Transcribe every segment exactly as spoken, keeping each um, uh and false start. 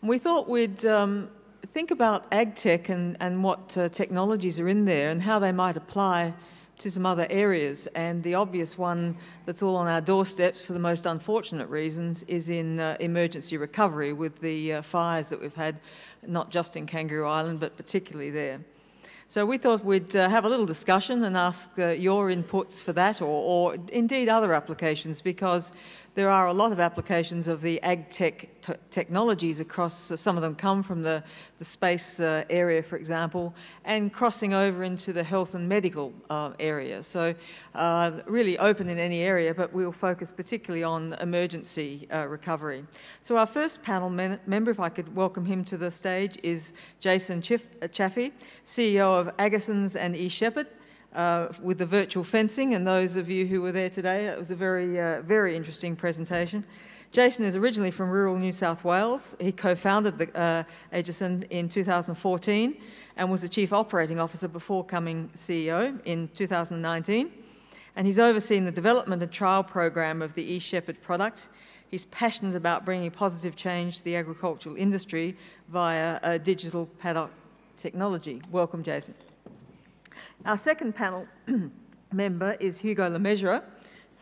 And we thought we'd um, think about AgTech and, and what uh, technologies are in there and how they might apply to some other areas. And the obvious one that's all on our doorsteps for the most unfortunate reasons is in uh, emergency recovery with the uh, fires that we've had, not just in Kangaroo Island, but particularly there. So we thought we'd uh, have a little discussion and ask uh, your inputs for that, or, or indeed other applications, because there are a lot of applications of the AgTech te technologies across, uh, some of them come from the, the space uh, area, for example, and crossing over into the health and medical uh, area. So uh, really open in any area, but we'll focus particularly on emergency uh, recovery. So our first panel men member, if I could welcome him to the stage, is Jason Chiff Chaffee, C E O of Agersens and eShepherd. Uh, with the virtual fencing, and those of you who were there today, that was a very, uh, very interesting presentation. Jason is originally from rural New South Wales. He co-founded the uh, Agersens in two thousand fourteen and was the Chief Operating Officer before coming C E O in two thousand nineteen. And he's overseen the development and trial program of the eShepherd product. He's passionate about bringing positive change to the agricultural industry via uh, digital paddock technology. Welcome, Jason. Our second panel member is Hugo LeMessurier.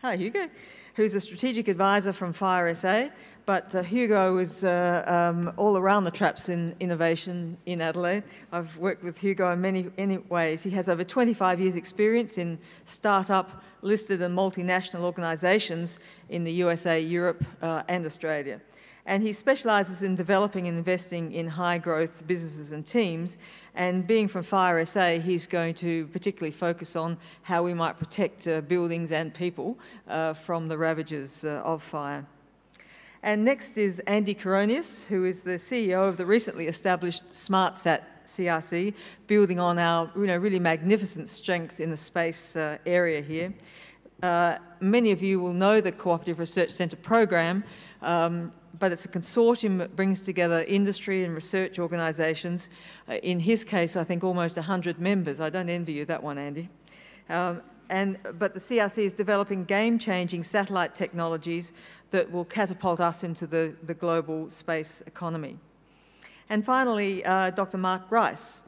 Hi, Hugo, who's a strategic advisor from FireSA, but uh, Hugo is uh, um, all around the traps in innovation in Adelaide. I've worked with Hugo in many, many ways. He has over twenty-five years' experience in start-up, listed and multinational organisations in the U S A, Europe uh, and Australia. And he specialises in developing and investing in high-growth businesses and teams. And being from FireSA, he's going to particularly focus on how we might protect uh, buildings and people uh, from the ravages uh, of fire. And next is Andy Koronios, who is the C E O of the recently established SmartSat C R C, building on our you know, really magnificent strength in the space uh, area here. Uh, many of you will know the Cooperative Research Centre program, um, but it's a consortium that brings together industry and research organisations. Uh, in his case, I think almost one hundred members. I don't envy you that one, Andy. Um, and, but the C R C is developing game-changing satellite technologies that will catapult us into the, the global space economy. And finally, uh, Doctor Mark Rice.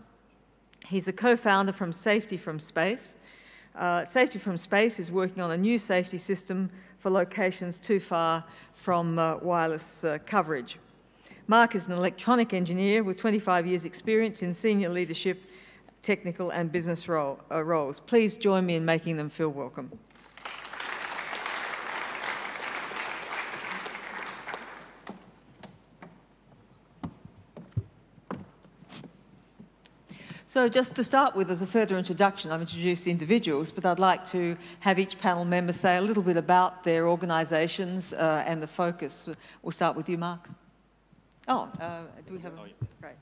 He's a co-founder from Safety From Space. Uh, Safety From Space is working on a new safety system for locations too far from uh, wireless uh, coverage. Mark is an electronic engineer with twenty-five years' experience in senior leadership, technical and business role, uh, roles. Please join me in making them feel welcome. So just to start with, as a further introduction, I've introduced individuals, but I'd like to have each panel member say a little bit about their organisations uh, and the focus. We'll start with you, Mark. Oh, uh, do we have a... Oh, yeah. Great.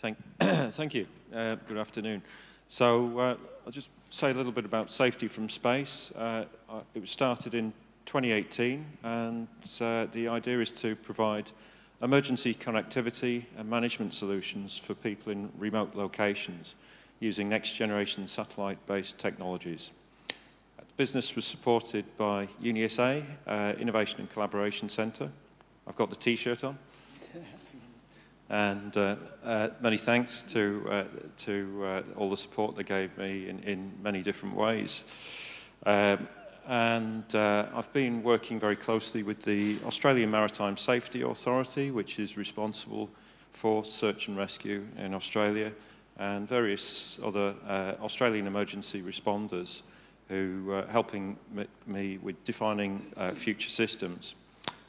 Thanks. Thank, thank you. Uh, good afternoon. So uh, I'll just say a little bit about Safety From Space. Uh, it was started in twenty eighteen, and uh, the idea is to provide emergency connectivity and management solutions for people in remote locations using next-generation satellite-based technologies. The business was supported by UniSA, uh, Innovation and Collaboration Centre. I've got the T-shirt on. And uh, uh, many thanks to, uh, to uh, all the support they gave me in, in many different ways. Um, And uh, I've been working very closely with the Australian Maritime Safety Authority, which is responsible for search and rescue in Australia, and various other uh, Australian emergency responders who are helping me with defining uh, future systems.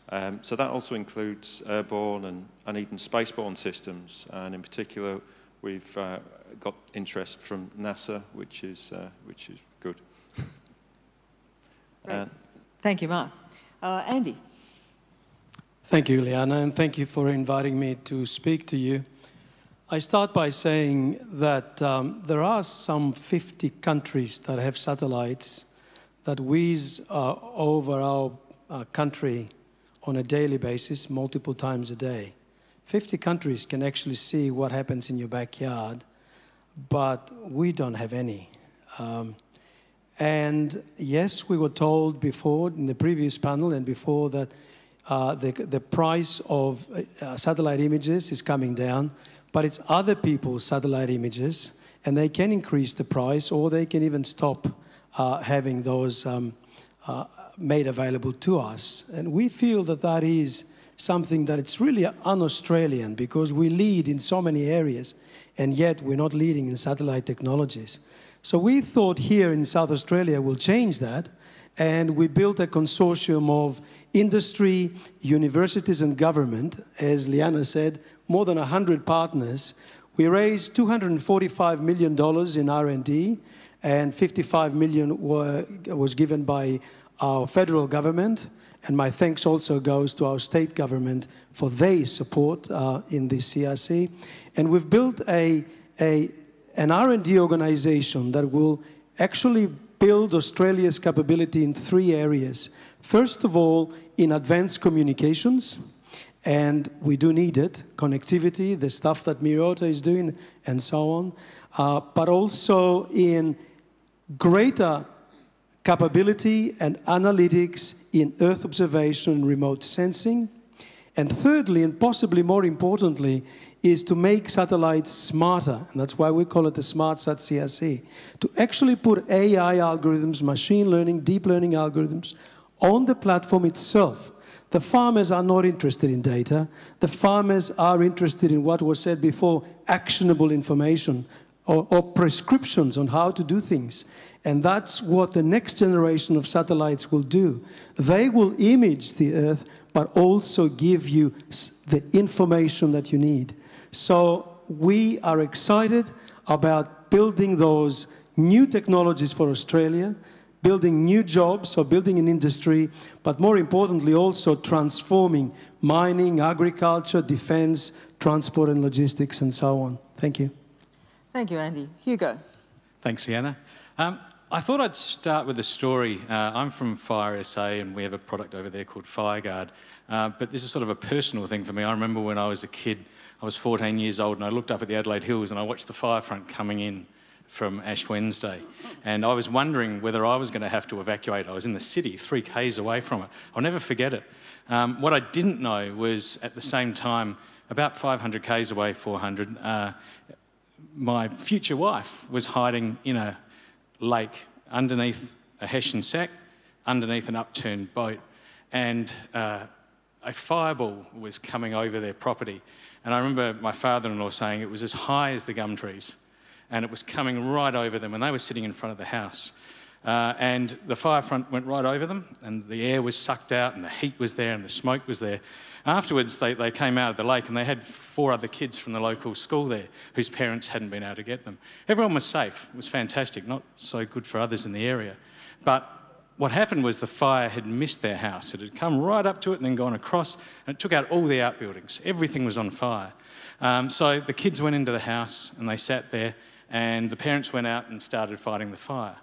Um, so that also includes airborne and, and even spaceborne systems, and in particular, we've uh, got interest from NASA, which is, uh, which is good. Uh, thank you, Mark. Uh, Andy. Thank you, Liana, and thank you for inviting me to speak to you. I start by saying that um, there are some fifty countries that have satellites that whiz uh, over our uh, country on a daily basis, multiple times a day. fifty countries can actually see what happens in your backyard, but we don't have any. Um, And yes, we were told before in the previous panel and before that Uh, the, the price of uh, satellite images is coming down, but it's other people's satellite images, and they can increase the price, or they can even stop uh, having those um, uh, made available to us. And we feel that that is something that it's really un-Australian, because we lead in so many areas, and yet we're not leading in satellite technologies. So we thought here in South Australia we'll change that, and we built a consortium of industry, universities, and government. As Liana said, more than one hundred partners. We raised two hundred forty-five million dollars in R and D, and fifty-five million dollars were, was given by our federal government, and my thanks also goes to our state government for their support uh, in the C R C. And we've built a, a, an R and D organization that will actually build Australia's capability in three areas. First of all, in advanced communications, and we do need it, connectivity, the stuff that Mirota is doing, and so on, uh, but also in greater capability and analytics in Earth observation, remote sensing. And thirdly, and possibly more importantly, is to make satellites smarter. And that's why we call it the SmartSat C R C, to actually put A I algorithms, machine learning, deep learning algorithms on the platform itself. The farmers are not interested in data. The farmers are interested in what was said before, actionable information or, or prescriptions on how to do things. And that's what the next generation of satellites will do. They will image the Earth, but also give you the information that you need. So we are excited about building those new technologies for Australia, building new jobs, or building an industry, but more importantly also transforming mining, agriculture, defense, transport and logistics, and so on. Thank you. Thank you, Andy. Hugo. Thanks, Iana. Um, I thought I'd start with a story. Uh, I'm from FireSA, and we have a product over there called FireGuard. Uh, but this is sort of a personal thing for me. I remember when I was a kid, I was fourteen years old, and I looked up at the Adelaide Hills, and I watched the fire front coming in from Ash Wednesday. And I was wondering whether I was going to have to evacuate. I was in the city, three k's away from it. I'll never forget it. Um, what I didn't know was, at the same time, about five hundred k's away, four hundred, uh, my future wife was hiding in a lake underneath a hessian sack, underneath an upturned boat, and uh, a fireball was coming over their property. And I remember my father-in-law saying it was as high as the gum trees, and it was coming right over them, and they were sitting in front of the house. Uh, and the fire front went right over them, and the air was sucked out, and the heat was there, and the smoke was there. Afterwards, they, they came out of the lake, and they had four other kids from the local school there whose parents hadn't been able to get them. Everyone was safe. It was fantastic, not so good for others in the area. But what happened was the fire had missed their house. It had come right up to it and then gone across, and it took out all the outbuildings. Everything was on fire. Um, so the kids went into the house, and they sat there, and the parents went out and started fighting the fire.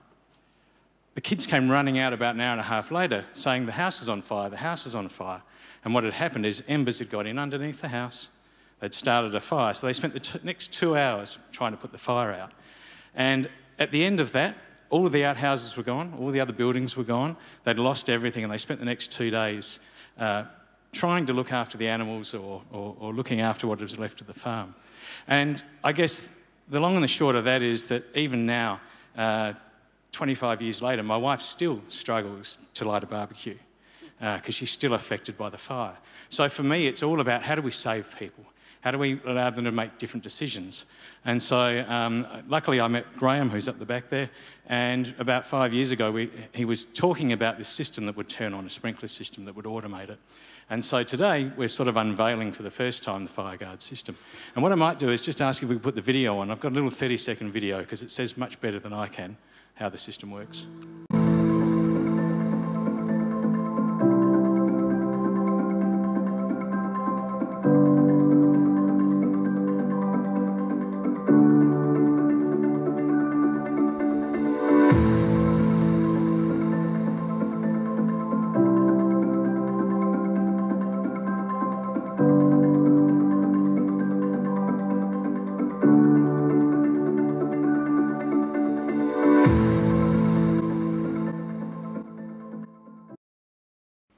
The kids came running out about an hour and a half later saying, the house is on fire, the house is on fire. And what had happened is embers had got in underneath the house. They'd started a fire. So they spent the t next two hours trying to put the fire out. And at the end of that, all of the outhouses were gone. All the other buildings were gone. They'd lost everything. And they spent the next two days uh, trying to look after the animals, or, or, or looking after what was left of the farm. And I guess the long and the short of that is that even now, uh, twenty-five years later, my wife still struggles to light a barbecue, because uh, she's still affected by the fire. So for me, it's all about how do we save people? How do we allow them to make different decisions? And so um, luckily I met Graham, who's up the back there, and about five years ago, we, he was talking about this system that would turn on, a sprinkler system that would automate it. And so today, we're sort of unveiling for the first time the FireGuard system. And what I might do is just ask if we could put the video on. I've got a little thirty second video, because it says much better than I can how the system works.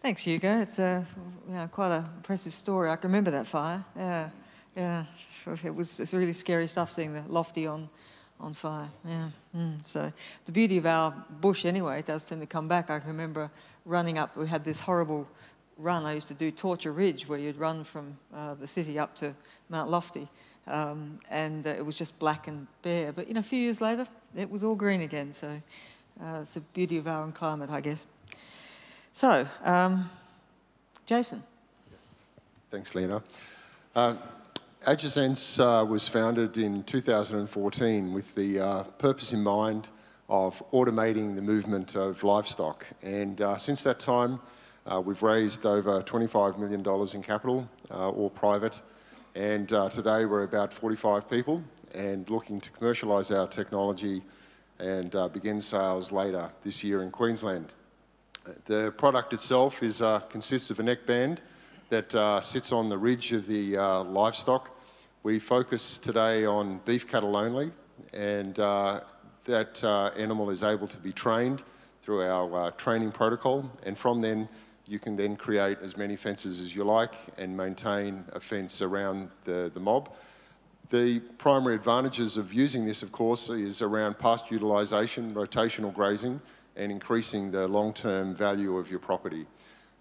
Thanks, Hugo. It's a you know, quite an impressive story. I can remember that fire. Yeah, yeah. It was it's really scary stuff seeing the Lofty on, on fire. Yeah. Mm. So the beauty of our bush anyway, it does tend to come back. I can remember running up. We had this horrible run. I used to do Torture Ridge, where you'd run from uh, the city up to Mount Lofty. Um, and uh, it was just black and bare. But, you know, a few years later, it was all green again. So uh, it's the beauty of our own climate, I guess. So, um, Jason. Thanks, Lena. Uh, Agersens uh, was founded in two thousand fourteen with the uh, purpose in mind of automating the movement of livestock. And uh, since that time, uh, we've raised over twenty-five million dollars in capital, uh, all private. And uh, today we're about forty-five people and looking to commercialise our technology and uh, begin sales later this year in Queensland. The product itself is, uh, consists of a neckband that uh, sits on the ridge of the uh, livestock. We focus today on beef cattle only, and uh, that uh, animal is able to be trained through our uh, training protocol, and from then you can then create as many fences as you like and maintain a fence around the, the mob. The primary advantages of using this, of course, is around pasture utilisation, rotational grazing, and increasing the long-term value of your property.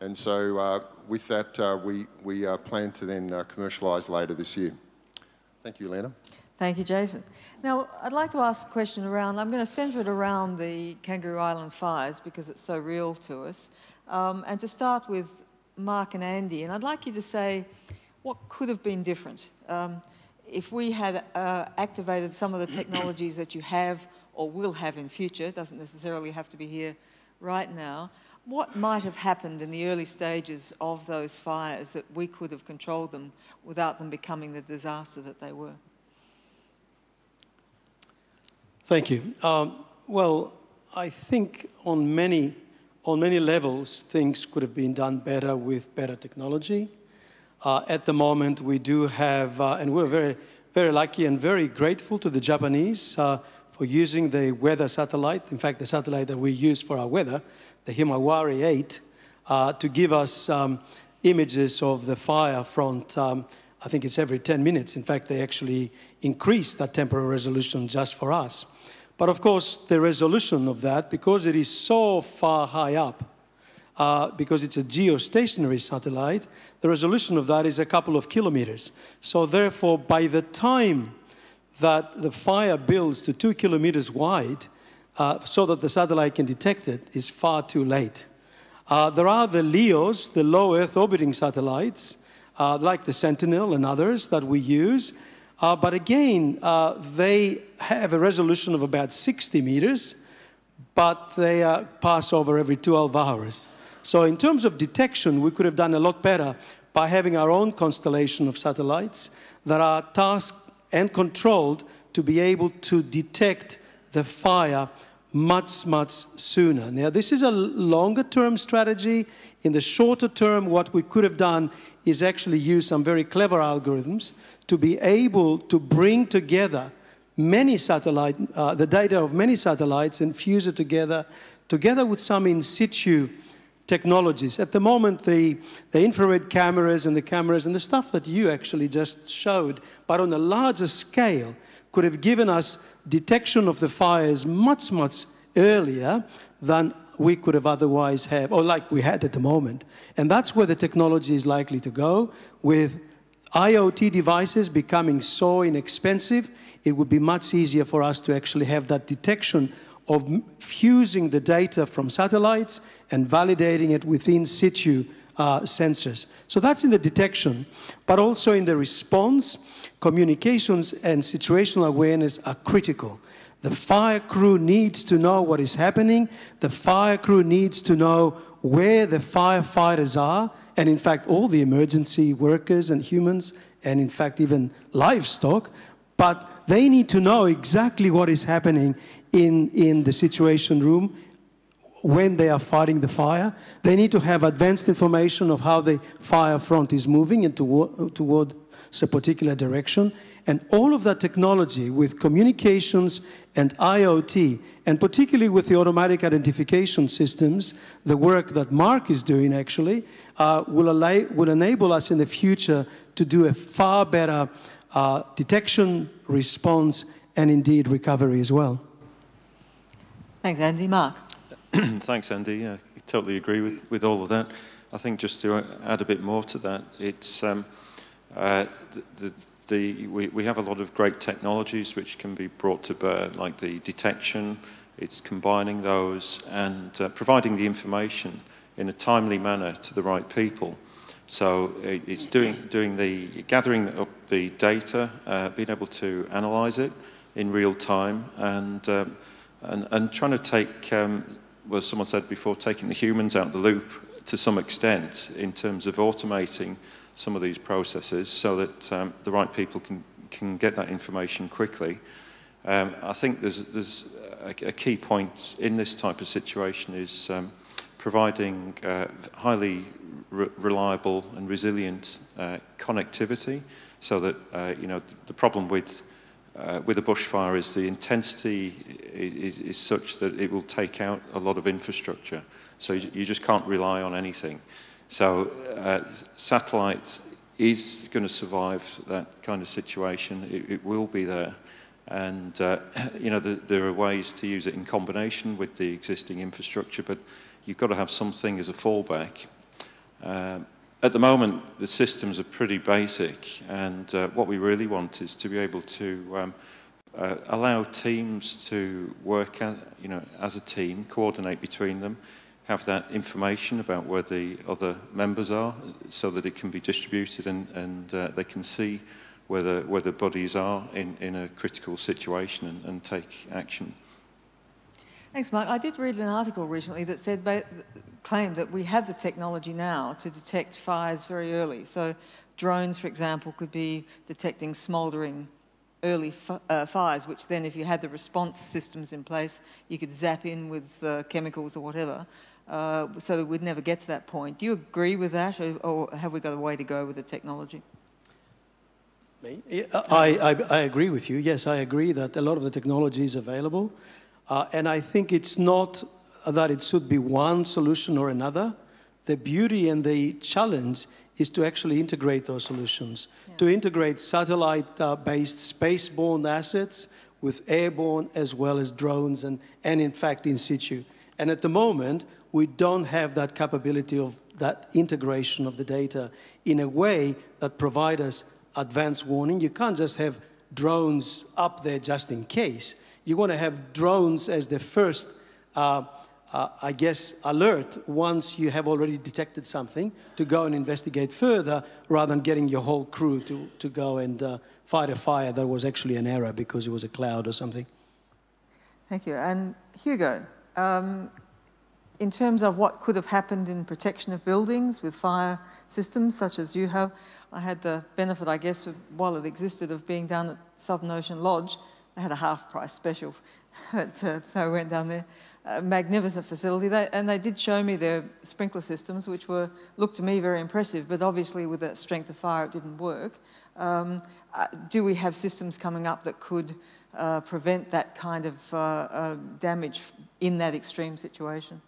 And so uh, with that, uh, we, we uh, plan to then uh, commercialise later this year. Thank you, Lena. Thank you, Jason. Now, I'd like to ask a question around, I'm going to centre it around the Kangaroo Island fires because it's so real to us. Um, and to start with Mark and Andy, and I'd like you to say what could have been different um, if we had uh, activated some of the technologies that you have or will have in future. It doesn't necessarily have to be here right now. What might have happened in the early stages of those fires that we could have controlled them without them becoming the disaster that they were? Thank you. Um, well, I think on many On many levels, things could have been done better with better technology. Uh, at the moment, we do have, uh, and we're very, very lucky and very grateful to the Japanese uh, for using the weather satellite, in fact, the satellite that we use for our weather, the Himawari eight, uh, to give us um, images of the fire front. Um, I think it's every ten minutes. In fact, they actually increase that temporal resolution just for us. But of course, the resolution of that, because it is so far high up, uh, because it's a geostationary satellite, the resolution of that is a couple of kilometers. So therefore, by the time that the fire builds to two kilometers wide, uh, so that the satellite can detect it, is far too late. Uh, there are the LEOs, the low Earth orbiting satellites, uh, like the Sentinel and others that we use. Uh, but again, uh, they have a resolution of about sixty meters, but they uh, pass over every twelve hours. So in terms of detection, we could have done a lot better by having our own constellation of satellites that are tasked and controlled to be able to detect the fire much, much sooner. Now, this is a longer-term strategy. In the shorter term, what we could have done is actually use some very clever algorithms to be able to bring together many satellite, uh, the data of many satellites and fuse it together, together with some in situ technologies. At the moment, the, the infrared cameras and the cameras and the stuff that you actually just showed, but on a larger scale, could have given us detection of the fires much, much earlier than we could have otherwise had, or like we had at the moment. And that's where the technology is likely to go. With IoT devices becoming so inexpensive, it would be much easier for us to actually have that detection of fusing the data from satellites and validating it within situ Uh, sensors. So that's in the detection, but also in the response, communications and situational awareness are critical. The fire crew needs to know what is happening. The fire crew needs to know where the firefighters are, and in fact all the emergency workers and humans, and in fact even livestock, but they need to know exactly what is happening in, in the situation room when they are fighting the fire. They need to have advanced information of how the fire front is moving and toward, towards a particular direction. And all of that technology with communications and IoT, and particularly with the automatic identification systems, the work that Mark is doing actually, uh, will, allow, will enable us in the future to do a far better uh, detection, response, and indeed recovery as well. Thanks, Andy. Mark. Thanks, Andy. I totally agree with, with all of that. I think just to add a bit more to that, it's um, uh, the, the, the, we, we have a lot of great technologies which can be brought to bear, like the detection. It's combining those and uh, providing the information in a timely manner to the right people. So it, it's doing, doing the, gathering up the data, uh, being able to analyze it in real time, and, um, and, and trying to take, um, well, someone said before, taking the humans out of the loop to some extent in terms of automating some of these processes so that um, the right people can, can get that information quickly. Um, I think there's, there's a, a key point in this type of situation is um, providing uh, highly re reliable and resilient uh, connectivity, so that uh, you know, the problem with, uh, with a bushfire is the intensity is, is such that it will take out a lot of infrastructure. So you just can't rely on anything. So uh, satellites is going to survive that kind of situation. It, it will be there. And uh, you know, the, there are ways to use it in combination with the existing infrastructure, but you've got to have something as a fallback. Uh, at the moment, the systems are pretty basic. And uh, what we really want is to be able to um, uh, allow teams to work at, you know, as a team, coordinate between them, have that information about where the other members are so that it can be distributed and, and uh, they can see where the, where the bodies are in, in a critical situation and, and take action. Thanks, Mark. I did read an article recently that said, claimed that we have the technology now to detect fires very early. So drones, for example, could be detecting smouldering early f uh, fires, which then if you had the response systems in place, you could zap in with uh, chemicals or whatever. Uh, so that we'd never get to that point. Do you agree with that, or, or have we got a way to go with the technology? Me? I, I, I agree with you. Yes, I agree that a lot of the technology is available. Uh, and I think it's not that it should be one solution or another. The beauty and the challenge is to actually integrate those solutions, yeah. To integrate satellite-based spaceborne assets with airborne as well as drones and, and in fact, in situ. And at the moment, we don't have that capability of that integration of the data in a way that provides us advanced warning. You can't just have drones up there just in case. You want to have drones as the first, uh, uh, I guess, alert once you have already detected something to go and investigate further rather than getting your whole crew to, to go and uh, fight a fire that was actually an error because it was a cloud or something. Thank you. And Hugo, um, in terms of what could have happened in protection of buildings with fire systems such as you have, I had the benefit, I guess, of, while it existed, of being down at Southern Ocean Lodge. I had a half-price special, so I went down there. A magnificent facility, they, and they did show me their sprinkler systems, which were, looked to me very impressive, but obviously with that strength of fire, it didn't work. Um, uh, do we have systems coming up that could uh, prevent that kind of uh, uh, damage in that extreme situation?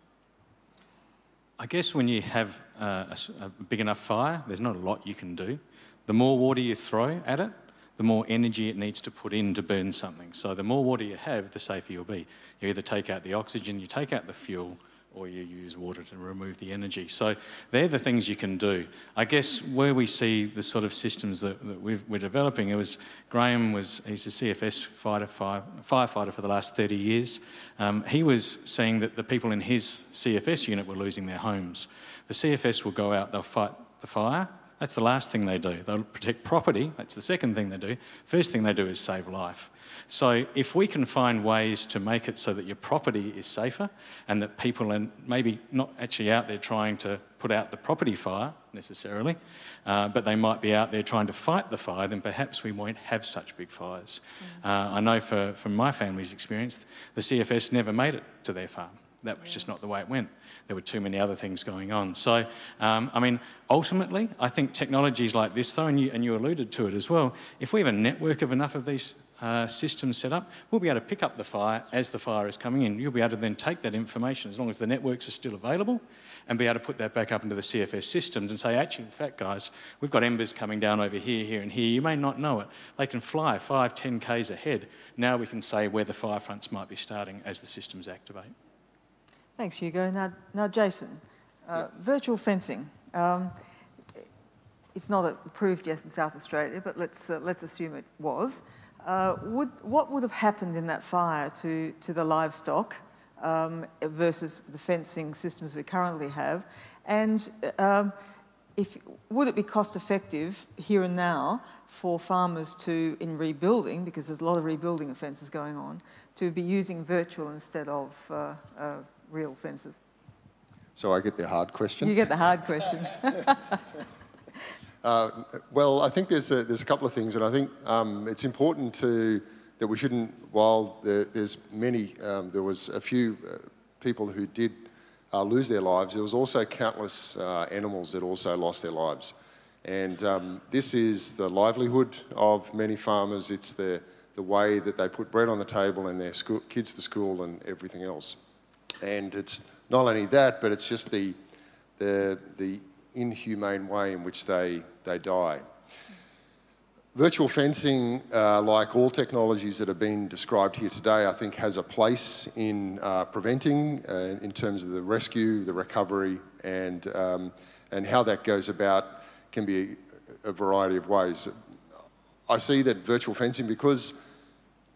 I guess when you have uh, a, a big enough fire, there's not a lot you can do. The more water you throw at it, the more energy it needs to put in to burn something. So the more water you have, the safer you'll be. You either take out the oxygen, you take out the fuel, or you use water to remove the energy. So they're the things you can do. I guess where we see the sort of systems that, that we've, we're developing, it was Graham was, he's a C F S fighter, fire, firefighter for the last thirty years. Um, he was seeing that the people in his C F S unit were losing their homes. The C F S will go out, they'll fight the fire. That's the last thing they do. They'll protect property. That's the second thing they do. First thing they do is save life. So if we can find ways to make it so that your property is safer and that people are maybe not actually out there trying to put out the property fire necessarily, uh, but they might be out there trying to fight the fire, then perhaps we won't have such big fires. Mm-hmm. uh, I know for, from my family's experience, the C F S never made it to their farm. That was just not the way it went. There were too many other things going on. So, um, I mean, ultimately, I think technologies like this, though, and you, and you alluded to it as well, if we have a network of enough of these uh, systems set up, we'll be able to pick up the fire as the fire is coming in. You'll be able to then take that information, as long as the networks are still available, and be able to put that back up into the C F S systems and say, actually, in fact, guys, we've got embers coming down over here, here, and here. You may not know it. They can fly five, ten Ks ahead. Now we can say where the fire fronts might be starting as the systems activate. Thanks, Hugo. Now, now Jason, uh, yep. virtual fencing. Um, it's not approved yet in South Australia, but let's, uh, let's assume it was. Uh, would, what would have happened in that fire to, to the livestock um, versus the fencing systems we currently have? And um, if, would it be cost effective here and now for farmers to, in rebuilding, because there's a lot of rebuilding of fences going on, to be using virtual instead of uh, uh, real fences? So I get the hard question? You get the hard question. uh, well, I think there's a, there's a couple of things, and I think um, it's important to, that we shouldn't, while there, there's many, um, there was a few uh, people who did uh, lose their lives, there was also countless uh, animals that also lost their lives. And um, this is the livelihood of many farmers. It's the, the way that they put bread on the table and their school, kids to school and everything else. And it's not only that, but it's just the, the, the inhumane way in which they, they die. Virtual fencing, uh, like all technologies that have been described here today, I think has a place in uh, preventing, uh, in terms of the rescue, the recovery, and, um, and how that goes about can be a variety of ways. I see that virtual fencing, because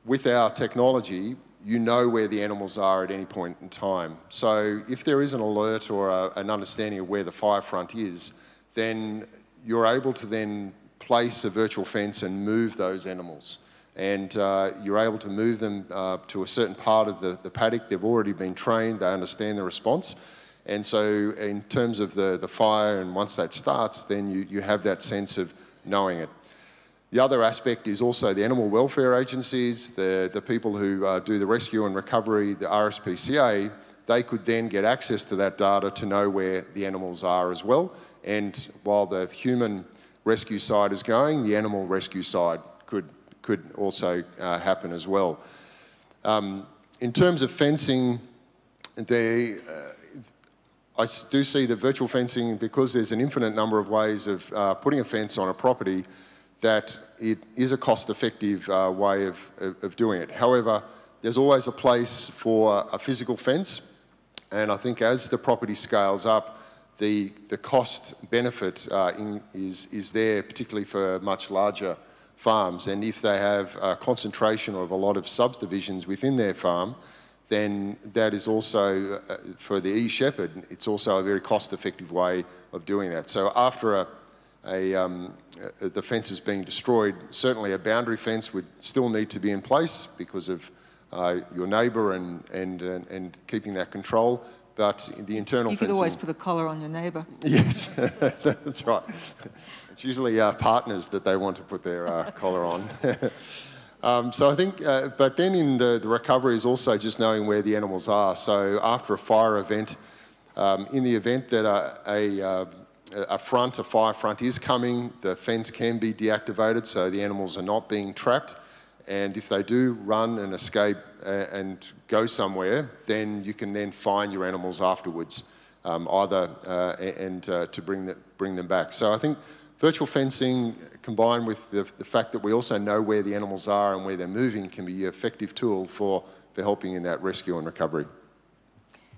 with our technology, you know where the animals are at any point in time. So if there is an alert or a, an understanding of where the fire front is, then you're able to then place a virtual fence and move those animals. And uh, you're able to move them uh, to a certain part of the, the paddock. They've already been trained, they understand the response. And so in terms of the, the fire, and once that starts, then you, you have that sense of knowing it. The other aspect is also the animal welfare agencies, the, the people who uh, do the rescue and recovery, the R S P C A, they could then get access to that data to know where the animals are as well. And while the human rescue side is going, the animal rescue side could, could also uh, happen as well. Um, in terms of fencing, the, uh, I do see the virtual fencing, because there's an infinite number of ways of uh, putting a fence on a property, that it is a cost-effective uh, way of, of doing it. However, there's always a place for a physical fence, and I think as the property scales up, the, the cost benefit uh, in, is, is there, particularly for much larger farms. And if they have a concentration of a lot of subdivisions within their farm, then that is also, uh, for the eShepherd, it's also a very cost-effective way of doing that. So after a A, um, the fence is being destroyed, certainly a boundary fence would still need to be in place because of uh, your neighbour and, and, and, and keeping that control, but the internal you fencing... You could always put a collar on your neighbour. Yes, that's right. It's usually uh, partners that they want to put their uh, collar on. um, so I think, uh, but then in the, the recovery is also just knowing where the animals are. So after a fire event, um, in the event that a... a uh, A front, a fire front is coming, the fence can be deactivated so the animals are not being trapped, and if they do run and escape and go somewhere, then you can then find your animals afterwards, um, either uh, and uh, to bring, the, bring them back. So I think virtual fencing combined with the, the fact that we also know where the animals are and where they're moving can be an effective tool for, for helping in that rescue and recovery.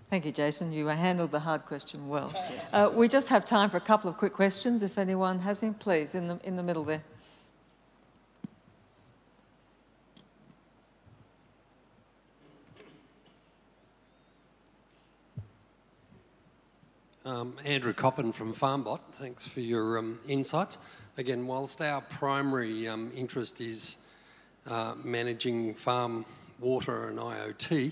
Thank you, Jason. You handled the hard question well. Yes. Uh, we just have time for a couple of quick questions. If anyone has them, please, in the, in the middle there. Um, Andrew Coppin from FarmBot. Thanks for your um, insights. Again, whilst our primary um, interest is uh, managing farm water and I O T,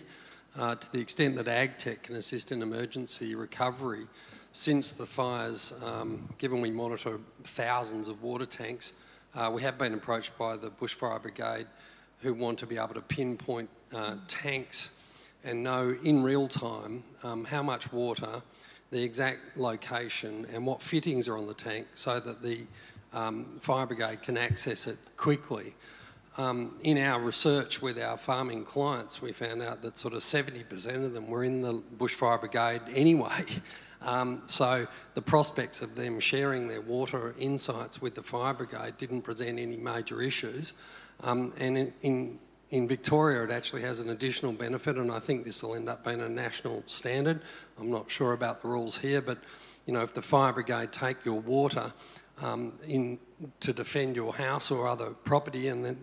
Uh, to the extent that AgTech can assist in emergency recovery, since the fires, um, given we monitor thousands of water tanks, uh, we have been approached by the Bushfire Brigade who want to be able to pinpoint uh, tanks and know in real time um, how much water, the exact location and what fittings are on the tank so that the um, fire brigade can access it quickly. Um, in our research with our farming clients, we found out that sort of seventy percent of them were in the bushfire brigade anyway. Um, so the prospects of them sharing their water insights with the fire brigade didn't present any major issues. Um, and in, in, in Victoria, it actually has an additional benefit, and I think this will end up being a national standard. I'm not sure about the rules here, but you know, if the fire brigade take your water um, in to defend your house or other property, and then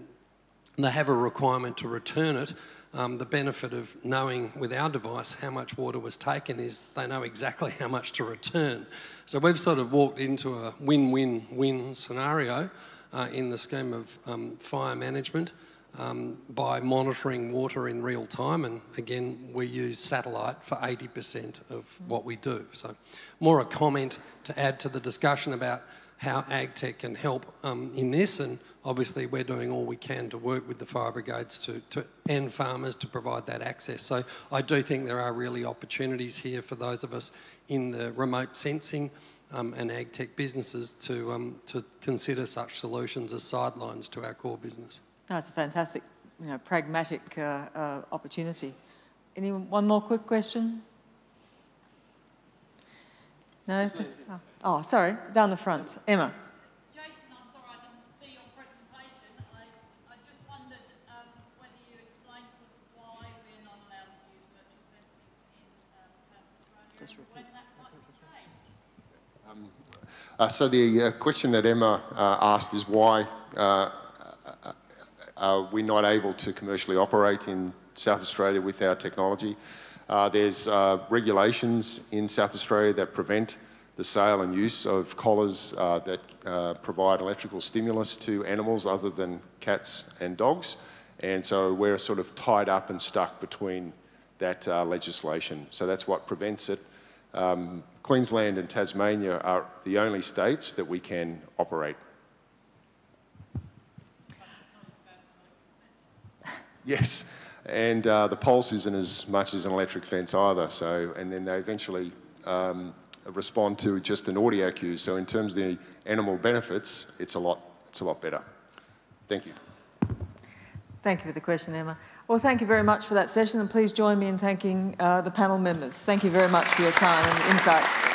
they have a requirement to return it, um, the benefit of knowing with our device how much water was taken is they know exactly how much to return. So we've sort of walked into a win-win-win scenario uh, in the scheme of um, fire management um, by monitoring water in real time, and again we use satellite for eighty percent of what we do. So more a comment to add to the discussion about how AgTech can help um, in this, and obviously we're doing all we can to work with the fire brigades to, to, and farmers to provide that access. So I do think there are really opportunities here for those of us in the remote sensing um, and ag tech businesses to, um, to consider such solutions as sidelines to our core business. That's a fantastic, you know, pragmatic uh, uh, opportunity. Any one more quick question? No? Oh, oh, sorry, down the front. Emma. Uh, so the uh, question that Emma uh, asked is why uh, are we not able to commercially operate in South Australia with our technology. Uh, there's uh, regulations in South Australia that prevent the sale and use of collars uh, that uh, provide electrical stimulus to animals other than cats and dogs. And so we're sort of tied up and stuck between that uh, legislation. So that's what prevents it. Um, Queensland and Tasmania are the only states that we can operate. Yes, and uh, the pulse isn't as much as an electric fence either, so, and then they eventually um, respond to just an audio cue. So in terms of the animal benefits, it's a lot, it's a lot better. Thank you. Thank you for the question, Emma. Well, thank you very much for that session, and please join me in thanking uh, the panel members. Thank you very much for your time and insights.